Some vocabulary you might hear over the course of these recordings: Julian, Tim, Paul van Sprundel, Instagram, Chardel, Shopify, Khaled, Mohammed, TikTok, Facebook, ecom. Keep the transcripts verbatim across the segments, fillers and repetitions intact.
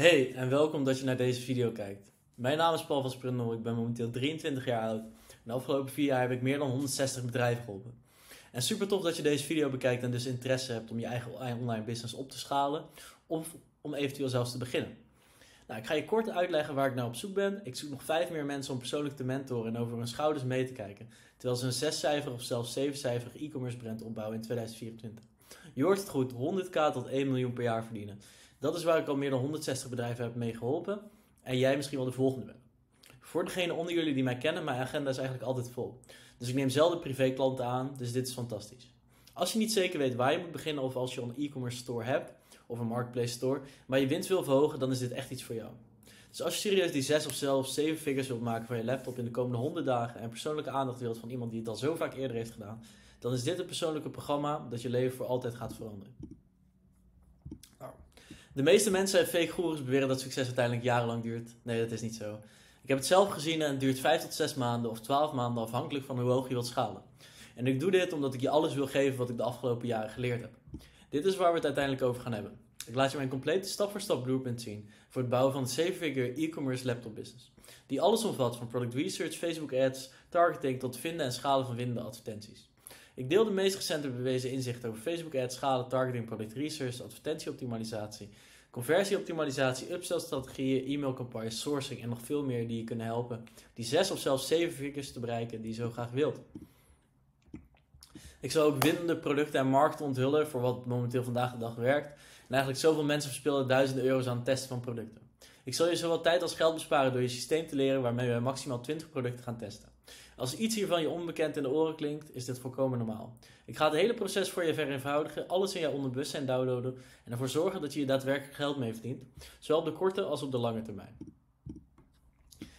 Hey en welkom dat je naar deze video kijkt. Mijn naam is Paul van Sprundel, ik ben momenteel drieëntwintig jaar oud. En de afgelopen vier jaar heb ik meer dan honderdzestig bedrijven geholpen. En super tof dat je deze video bekijkt en dus interesse hebt om je eigen online business op te schalen. Of om eventueel zelfs te beginnen. Nou, ik ga je kort uitleggen waar ik nou op zoek ben. Ik zoek nog vijf meer mensen om persoonlijk te mentoren en over hun schouders mee te kijken. Terwijl ze een zescijferig of zelfs zevencijferig e-commerce brand opbouwen in tweeduizend vierentwintig. Je hoort het goed, honderdduizend tot één miljoen per jaar verdienen. Dat is waar ik al meer dan honderdzestig bedrijven heb mee geholpen. En jij misschien wel de volgende bent. Voor degenen onder jullie die mij kennen, mijn agenda is eigenlijk altijd vol. Dus ik neem zelden privéklanten aan, dus dit is fantastisch. Als je niet zeker weet waar je moet beginnen of als je een e-commerce store hebt of een marketplace store, maar je winst wil verhogen, dan is dit echt iets voor jou. Dus als je serieus die zes of zelfs zeven figures wilt maken van je laptop in de komende honderd dagen en persoonlijke aandacht wilt van iemand die het al zo vaak eerder heeft gedaan, dan is dit het persoonlijke programma dat je leven voor altijd gaat veranderen. De meeste mensen en fake goeroes beweren dat succes uiteindelijk jarenlang duurt. Nee, dat is niet zo. Ik heb het zelf gezien en het duurt vijf tot zes maanden of twaalf maanden afhankelijk van hoe hoog je wilt schalen. En ik doe dit omdat ik je alles wil geven wat ik de afgelopen jaren geleerd heb. Dit is waar we het uiteindelijk over gaan hebben. Ik laat je mijn complete stap voor stap blueprint zien voor het bouwen van een zeven-figure e-commerce laptop business. Die alles omvat van product research, Facebook ads, targeting tot vinden en schalen van winnende advertenties. Ik deel de meest recente bewezen inzichten over Facebook ads, schalen, targeting, product research, advertentieoptimalisatie, conversieoptimalisatie, upsell strategieën, e-mailcampagnes, sourcing en nog veel meer die je kunnen helpen die zes of zelfs zeven figures te bereiken die je zo graag wilt. Ik zal ook winnende producten en markten onthullen voor wat momenteel vandaag de dag werkt. En eigenlijk zoveel mensen verspillen duizenden euro's aan het testen van producten. Ik zal je zowel tijd als geld besparen door je systeem te leren waarmee we maximaal twintig producten gaan testen. Als iets hiervan je onbekend in de oren klinkt, is dit volkomen normaal. Ik ga het hele proces voor je vereenvoudigen, alles in jouw onderbewustzijn downloaden en ervoor zorgen dat je je daadwerkelijk geld mee verdient, zowel op de korte als op de lange termijn.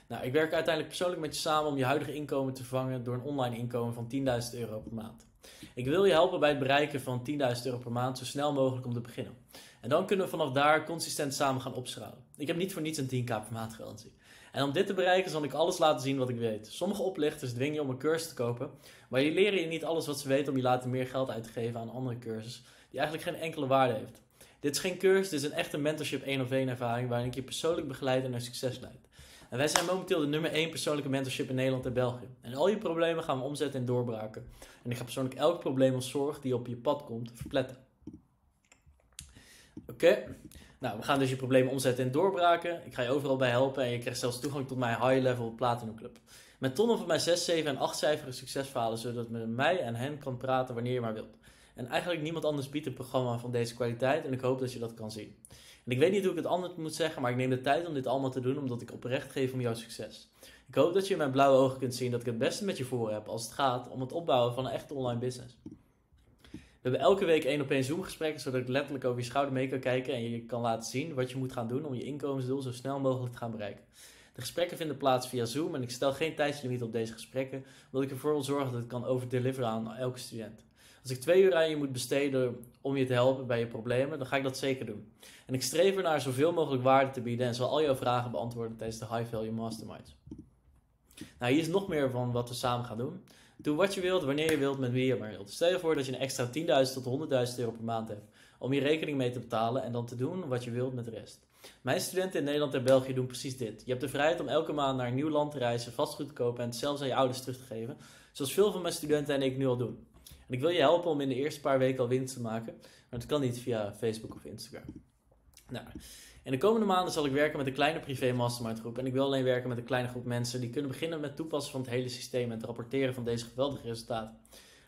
Nou, ik werk uiteindelijk persoonlijk met je samen om je huidige inkomen te vervangen door een online inkomen van tienduizend euro per maand. Ik wil je helpen bij het bereiken van tienduizend euro per maand zo snel mogelijk om te beginnen. En dan kunnen we vanaf daar consistent samen gaan opschalen. Ik heb niet voor niets een tien k per maand garantie. En om dit te bereiken zal ik alles laten zien wat ik weet. Sommige oplichters dwingen je om een cursus te kopen, maar die leren je niet alles wat ze weten om je later meer geld uit te geven aan andere cursus die eigenlijk geen enkele waarde heeft. Dit is geen cursus, dit is een echte mentorship één op één ervaring waarin ik je persoonlijk begeleid en naar succes leid. En wij zijn momenteel de nummer één persoonlijke mentorship in Nederland en België. En al je problemen gaan we omzetten in doorbraken. En ik ga persoonlijk elk probleem of zorg die op je pad komt verpletten. Oké, okay. Nou we gaan dus je problemen omzetten in doorbraken. Ik ga je overal bij helpen en je krijgt zelfs toegang tot mijn high level platinum club. Met tonnen van mijn zes, zeven en acht cijferige succesverhalen zodat je met mij en hen kan praten wanneer je maar wilt. En eigenlijk niemand anders biedt een programma van deze kwaliteit en ik hoop dat je dat kan zien. En ik weet niet hoe ik het anders moet zeggen, maar ik neem de tijd om dit allemaal te doen omdat ik oprecht geef om jouw succes. Ik hoop dat je in mijn blauwe ogen kunt zien dat ik het beste met je voor heb als het gaat om het opbouwen van een echte online business. We hebben elke week één op één Zoom gesprekken, zodat ik letterlijk over je schouder mee kan kijken en je kan laten zien wat je moet gaan doen om je inkomensdoel zo snel mogelijk te gaan bereiken. De gesprekken vinden plaats via Zoom en ik stel geen tijdslimiet op deze gesprekken, omdat ik ervoor wil zorgen dat ik kan overdeliveren aan elke student. Als ik twee uur aan je moet besteden om je te helpen bij je problemen, dan ga ik dat zeker doen. En ik streef ernaar zoveel mogelijk waarde te bieden en zal al jouw vragen beantwoorden tijdens de High Value Masterminds. Nou, hier is nog meer van wat we samen gaan doen. Doe wat je wilt, wanneer je wilt, met wie je maar wilt. Stel je voor dat je een extra tienduizend tot honderdduizend euro per maand hebt om je rekening mee te betalen en dan te doen wat je wilt met de rest. Mijn studenten in Nederland en België doen precies dit. Je hebt de vrijheid om elke maand naar een nieuw land te reizen, vastgoed te kopen en het zelfs aan je ouders terug te geven, zoals veel van mijn studenten en ik nu al doen. En ik wil je helpen om in de eerste paar weken al winst te maken, maar dat kan niet via Facebook of Instagram. Nou, in de komende maanden zal ik werken met een kleine privé mastermind groep en ik wil alleen werken met een kleine groep mensen die kunnen beginnen met toepassen van het hele systeem en het rapporteren van deze geweldige resultaten.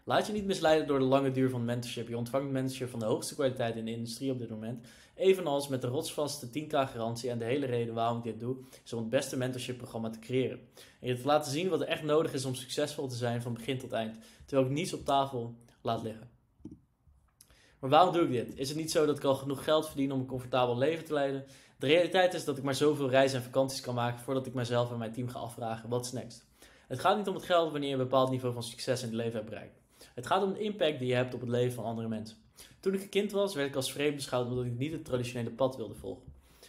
Laat je niet misleiden door de lange duur van mentorship. Je ontvangt mentorship van de hoogste kwaliteit in de industrie op dit moment, evenals met de rotsvaste tien k garantie en de hele reden waarom ik dit doe, is om het beste mentorship programma te creëren. En je te laten zien wat er echt nodig is om succesvol te zijn van begin tot eind, terwijl ik niets op tafel laat liggen. Maar waarom doe ik dit? Is het niet zo dat ik al genoeg geld verdien om een comfortabel leven te leiden? De realiteit is dat ik maar zoveel reizen en vakanties kan maken voordat ik mezelf en mijn team ga afvragen, what's next? Het gaat niet om het geld wanneer je een bepaald niveau van succes in het leven hebt bereikt. Het gaat om de impact die je hebt op het leven van andere mensen. Toen ik een kind was, werd ik als vreemd beschouwd omdat ik niet het traditionele pad wilde volgen.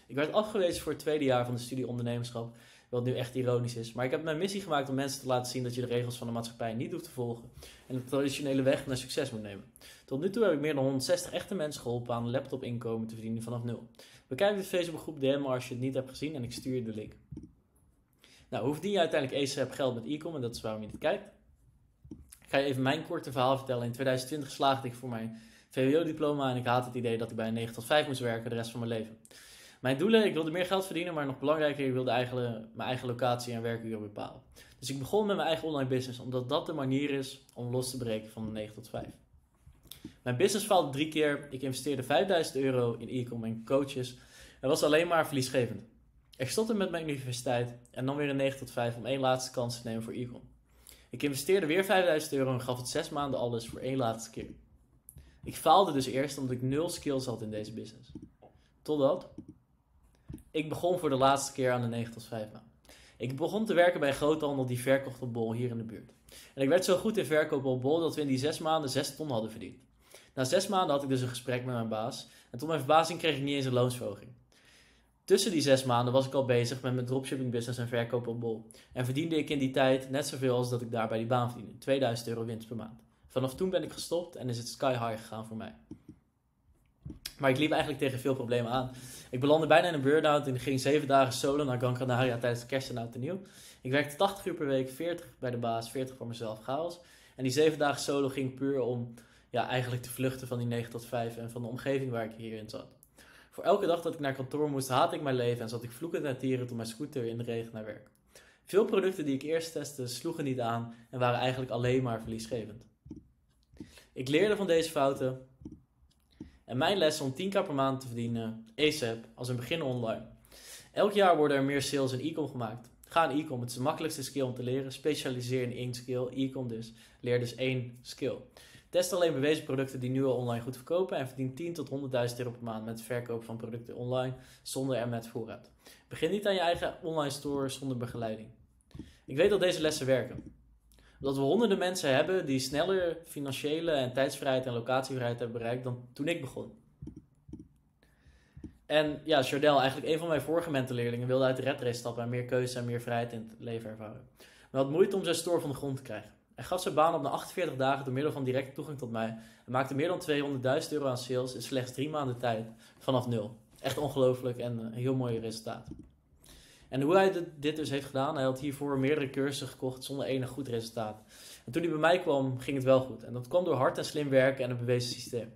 Ik werd afgewezen voor het tweede jaar van de studie ondernemerschap, wat nu echt ironisch is. Maar ik heb mijn missie gemaakt om mensen te laten zien dat je de regels van de maatschappij niet hoeft te volgen en de traditionele weg naar succes moet nemen. Tot nu toe heb ik meer dan honderdzestig echte mensen geholpen aan een laptop inkomen te verdienen vanaf nul. Bekijk dit Facebook groep D M maar als je het niet hebt gezien en ik stuur je de link. Nou, hoe verdien je uiteindelijk A S A P geld met e-com? En dat is waarom je dit kijkt. Ik ga je even mijn korte verhaal vertellen. In twintig twintig slaagde ik voor mijn V W O-diploma en ik haat het idee dat ik bij een negen tot vijf moest werken de rest van mijn leven. Mijn doelen, ik wilde meer geld verdienen, maar nog belangrijker, ik wilde eigen, mijn eigen locatie en werkuren bepalen. Dus ik begon met mijn eigen online business, omdat dat de manier is om los te breken van de negen tot vijf. Mijn business faalde drie keer, ik investeerde vijfduizend euro in e-com en coaches en was alleen maar verliesgevend. Ik stopte met mijn universiteit en dan weer een negen tot vijf om één laatste kans te nemen voor e-com. Ik investeerde weer vijfduizend euro en gaf het zes maanden alles voor één laatste keer. Ik faalde dus eerst omdat ik nul skills had in deze business. Totdat ik begon voor de laatste keer aan de negen tot vijf maand. Ik begon te werken bij een groothandel die verkocht op bol hier in de buurt. En ik werd zo goed in verkopen op bol dat we in die zes maanden zes ton hadden verdiend. Na zes maanden had ik dus een gesprek met mijn baas. En tot mijn verbazing kreeg ik niet eens een loonsverhoging. Tussen die zes maanden was ik al bezig met mijn dropshipping business en verkopen op bol. En verdiende ik in die tijd net zoveel als dat ik daar bij die baan verdiende. tweeduizend euro winst per maand. Vanaf toen ben ik gestopt en is het sky high gegaan voor mij. Maar ik liep eigenlijk tegen veel problemen aan. Ik belandde bijna in een burn-out en ging zeven dagen solo naar Gran Canaria tijdens kerst en oud en nieuw. Ik werkte tachtig uur per week, veertig bij de baas, veertig voor mezelf, chaos. En die zeven dagen solo ging puur om ja, eigenlijk te vluchten van die negen tot vijf en van de omgeving waar ik hierin zat. Voor elke dag dat ik naar kantoor moest, haatte ik mijn leven en zat ik vloekend en tierend op mijn scooter in de regen naar werk. Veel producten die ik eerst testte sloegen niet aan en waren eigenlijk alleen maar verliesgevend. Ik leerde van deze fouten. En mijn les om tien k per maand te verdienen, A S A P, als een beginner online. Elk jaar worden er meer sales in e-com gemaakt. Ga in e-com, het is de makkelijkste skill om te leren. Specialiseer in één skill, e-com dus. Leer dus één skill. Test alleen bewezen producten die nu al online goed verkopen en verdien tien tot honderdduizend euro per maand met verkoop van producten online zonder en met voorraad. Begin niet aan je eigen online store zonder begeleiding. Ik weet dat deze lessen werken. Dat we honderden mensen hebben die sneller financiële en tijdsvrijheid en locatievrijheid hebben bereikt dan toen ik begon. En ja, Chardel, eigenlijk een van mijn vorige mentorleerlingen, wilde uit de red race stappen en meer keuze en meer vrijheid in het leven ervaren. Maar had moeite om zijn store van de grond te krijgen. Hij gaf zijn baan op na achtenveertig dagen door middel van directe toegang tot mij. En maakte meer dan tweehonderdduizend euro aan sales in slechts drie maanden tijd vanaf nul. Echt ongelooflijk en een heel mooi resultaat. En hoe hij dit dus heeft gedaan, hij had hiervoor meerdere cursussen gekocht zonder enig goed resultaat. En toen hij bij mij kwam, ging het wel goed. En dat kwam door hard en slim werken en een bewezen systeem.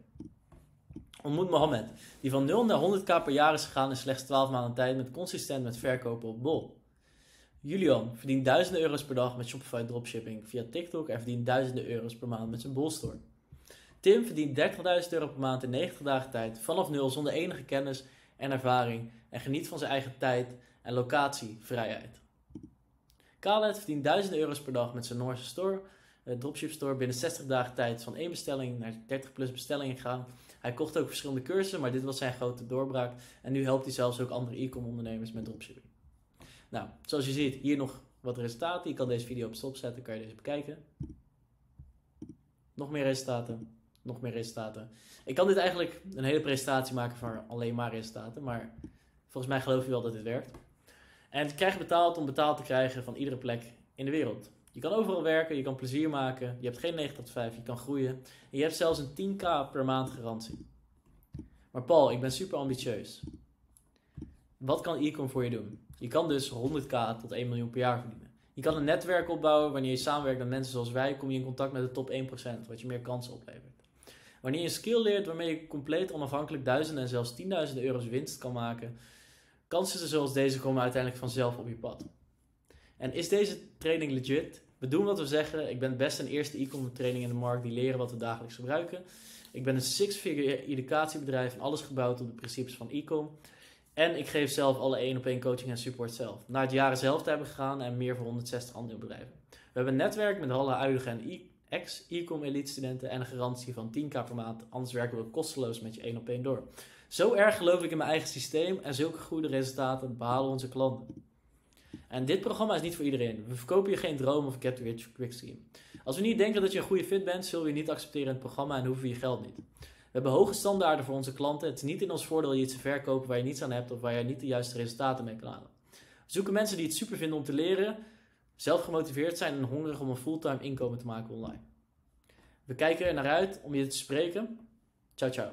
Ontmoet Mohammed, die van nul naar honderd k per jaar is gegaan in slechts twaalf maanden tijd met consistent met verkopen op bol. Julian verdient duizenden euro's per dag met Shopify dropshipping via TikTok en verdient duizenden euro's per maand met zijn bolstore. Tim verdient dertigduizend euro per maand in negentig dagen tijd vanaf nul zonder enige kennis en ervaring en geniet van zijn eigen tijd en locatievrijheid. Khaled verdient duizenden euro's per dag met zijn Noorse store, dropship store, binnen zestig dagen tijd van één bestelling naar dertig plus bestellingen gaan. Hij kocht ook verschillende cursussen, maar dit was zijn grote doorbraak en nu helpt hij zelfs ook andere e-com ondernemers met dropshipping. Nou, zoals je ziet, hier nog wat resultaten. Je kan deze video op stop zetten, kan je deze bekijken. Nog meer resultaten, nog meer resultaten. Ik kan dit eigenlijk een hele presentatie maken van alleen maar resultaten, maar volgens mij geloof je wel dat dit werkt. En het krijgt betaald om betaald te krijgen van iedere plek in de wereld. Je kan overal werken, je kan plezier maken, je hebt geen negen tot vijf, je kan groeien. En je hebt zelfs een tien k per maand garantie. Maar Paul, ik ben super ambitieus. Wat kan e-com voor je doen? Je kan dus honderd k tot één miljoen per jaar verdienen. Je kan een netwerk opbouwen. Wanneer je samenwerkt met mensen zoals wij, kom je in contact met de top één procent, wat je meer kansen oplevert. Wanneer je een skill leert waarmee je compleet onafhankelijk duizenden en zelfs tienduizenden euro's winst kan maken. Kansen zoals deze komen uiteindelijk vanzelf op je pad. En is deze training legit? We doen wat we zeggen. Ik ben best een eerste e-commerce training in de markt die leren wat we dagelijks gebruiken. Ik ben een six-figure educatiebedrijf en alles gebouwd op de principes van e-com. En ik geef zelf alle één op één coaching en support zelf. Na het jaren zelf te hebben gegaan en meer voor honderdzestig andere bedrijven. We hebben een netwerk met alle huidige en ex-e-com elite studenten en een garantie van tien k per maand. Anders werken we kosteloos met je één op één door. Zo erg geloof ik in mijn eigen systeem en zulke goede resultaten behalen onze klanten. En dit programma is niet voor iedereen. We verkopen je geen droom of get rich quick scheme. Als we niet denken dat je een goede fit bent, zullen we je niet accepteren in het programma en hoeven we je geld niet. We hebben hoge standaarden voor onze klanten. Het is niet in ons voordeel je iets te verkopen waar je niets aan hebt of waar je niet de juiste resultaten mee kan halen. We zoeken mensen die het super vinden om te leren, zelf gemotiveerd zijn en hongerig om een fulltime inkomen te maken online. We kijken er naar uit om je te spreken. Ciao, ciao.